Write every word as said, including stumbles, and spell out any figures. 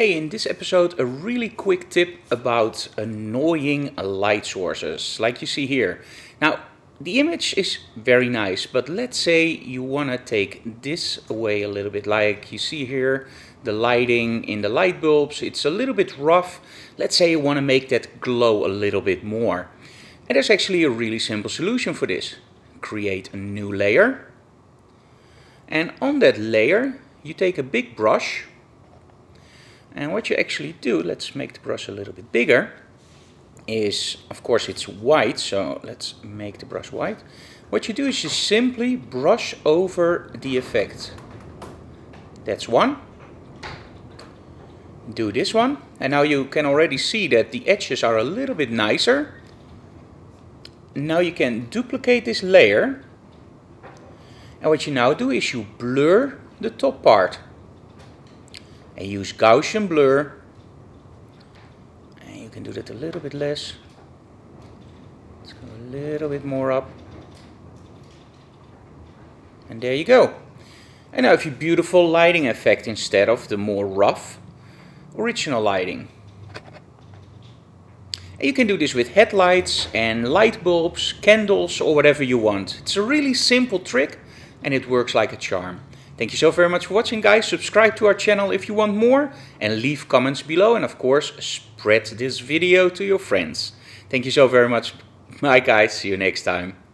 Hey, in this episode, a really quick tip about annoying light sources, like you see here. Now, the image is very nice, but let's say you want to take this away a little bit, like you see here, the lighting in the light bulbs, it's a little bit rough. Let's say you want to make that glow a little bit more. And there's actually a really simple solution for this. Create a new layer. And on that layer, you take a big brush. And what you actually do, let's make the brush a little bit bigger, is, of course, it's white, so let's make the brush white. What you do is you simply brush over the effect. That's one. Do this one. And now you can already see that the edges are a little bit nicer. Now you can duplicate this layer. And what you now do is you blur the top part. And use Gaussian blur, and you can do that a little bit less. Let's go a little bit more up, and there you go. And now, if you beautiful lighting effect instead of the more rough original lighting, and you can do this with headlights and light bulbs, candles, or whatever you want. It's a really simple trick, and it works like a charm. Thank you so very much for watching, guys. Subscribe to our channel if you want more and leave comments below, and of course spread this video to your friends. Thank you so very much. Bye guys, see you next time.